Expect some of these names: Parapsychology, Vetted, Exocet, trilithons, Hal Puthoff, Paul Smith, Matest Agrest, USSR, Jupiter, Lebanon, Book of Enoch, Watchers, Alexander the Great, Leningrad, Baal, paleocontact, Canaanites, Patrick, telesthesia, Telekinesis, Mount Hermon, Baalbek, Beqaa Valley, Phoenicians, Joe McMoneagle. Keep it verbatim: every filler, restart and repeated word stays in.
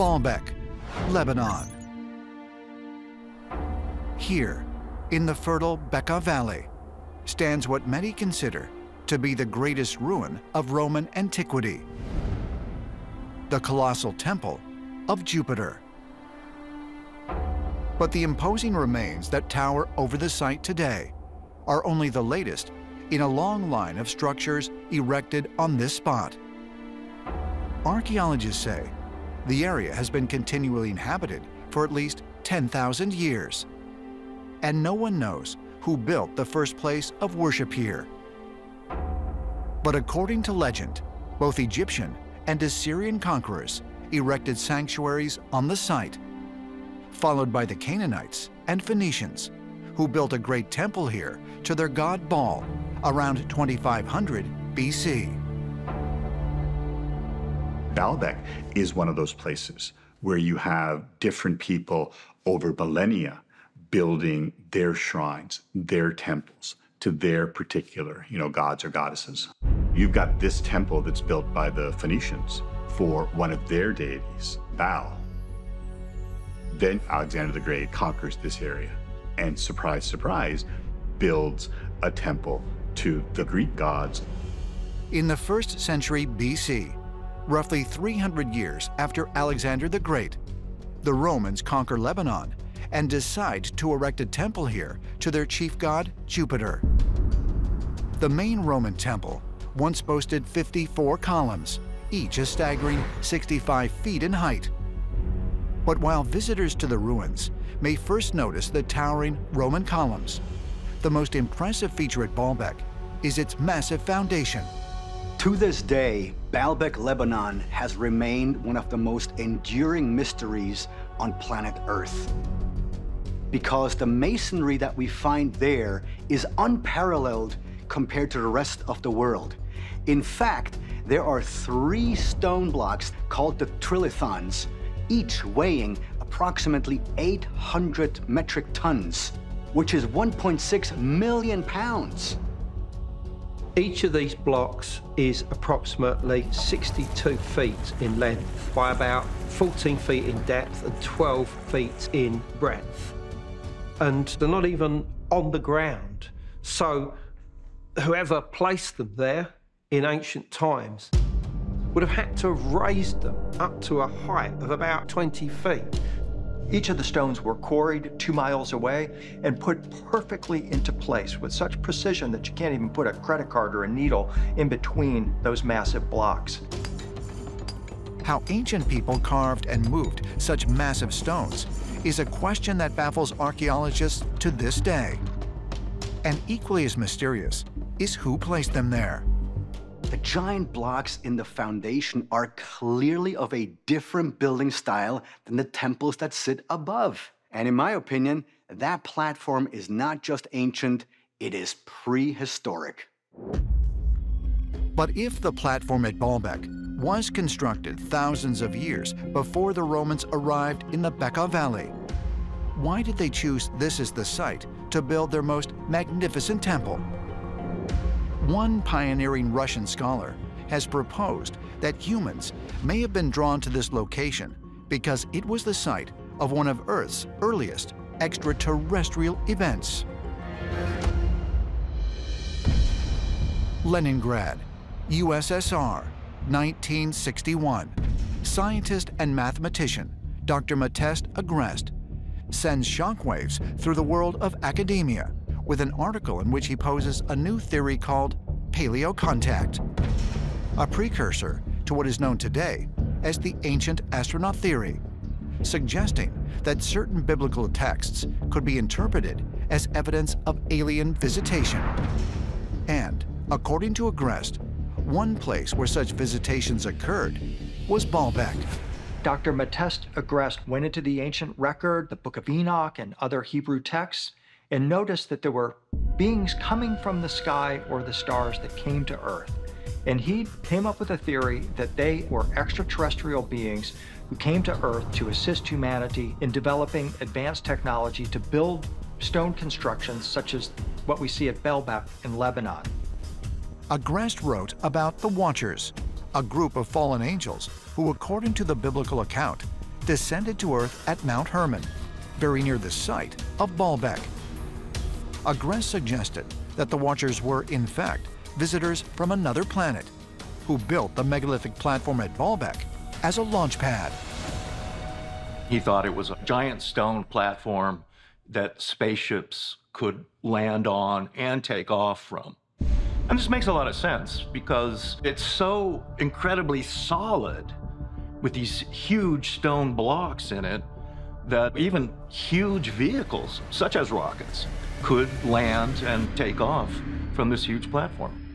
Baalbek, Lebanon. Here, in the fertile Beqaa Valley, stands what many consider to be the greatest ruin of Roman antiquity, the colossal temple of Jupiter. But the imposing remains that tower over the site today are only the latest in a long line of structures erected on this spot. Archaeologists say the area has been continually inhabited for at least ten thousand years, and no one knows who built the first place of worship here. But according to legend, both Egyptian and Assyrian conquerors erected sanctuaries on the site, followed by the Canaanites and Phoenicians, who built a great temple here to their god Baal around twenty-five hundred B C. Baalbek is one of those places where you have different people over millennia building their shrines, their temples to their particular, you know, gods or goddesses. You've got this temple that's built by the Phoenicians for one of their deities, Baal. Then Alexander the Great conquers this area and, surprise, surprise, builds a temple to the Greek gods. In the first century B C, roughly three hundred years after Alexander the Great, the Romans conquer Lebanon and decide to erect a temple here to their chief god, Jupiter. The main Roman temple once boasted fifty-four columns, each a staggering sixty-five feet in height. But while visitors to the ruins may first notice the towering Roman columns, the most impressive feature at Baalbek is its massive foundation. To this day, Baalbek, Lebanon has remained one of the most enduring mysteries on planet Earth, because the masonry that we find there is unparalleled compared to the rest of the world. In fact, there are three stone blocks called the trilithons, each weighing approximately eight hundred metric tons, which is one point six million pounds. Each of these blocks is approximately sixty-two feet in length by about fourteen feet in depth and twelve feet in breadth. And they're not even on the ground. So whoever placed them there in ancient times would have had to have raised them up to a height of about twenty feet. Each of the stones were quarried two miles away and put perfectly into place with such precision that you can't even put a credit card or a needle in between those massive blocks. How ancient people carved and moved such massive stones is a question that baffles archaeologists to this day. And equally as mysterious is who placed them there. The giant blocks in the foundation are clearly of a different building style than the temples that sit above. And in my opinion, that platform is not just ancient, it is prehistoric. But if the platform at Baalbek was constructed thousands of years before the Romans arrived in the Beqaa Valley, why did they choose this as the site to build their most magnificent temple? One pioneering Russian scholar has proposed that humans may have been drawn to this location because it was the site of one of Earth's earliest extraterrestrial events. Leningrad, U S S R, nineteen sixty-one. Scientist and mathematician Doctor Matest Agrest sends shockwaves through the world of academia with an article in which he poses a new theory called paleocontact, a precursor to what is known today as the ancient astronaut theory, suggesting that certain biblical texts could be interpreted as evidence of alien visitation. And according to Agrest, one place where such visitations occurred was Baalbek. Doctor Matest Agrest went into the ancient record, the Book of Enoch and other Hebrew texts, and noticed that there were beings coming from the sky or the stars that came to Earth. And he came up with a theory that they were extraterrestrial beings who came to Earth to assist humanity in developing advanced technology to build stone constructions such as what we see at Baalbek in Lebanon. Agrest wrote about the Watchers, a group of fallen angels who, according to the biblical account, descended to Earth at Mount Hermon, very near the site of Baalbek. Agrest suggested that the Watchers were, in fact, visitors from another planet who built the megalithic platform at Baalbek as a launch pad. He thought it was a giant stone platform that spaceships could land on and take off from. And this makes a lot of sense because it's so incredibly solid with these huge stone blocks in it that even huge vehicles, such as rockets, could land and take off from this huge platform.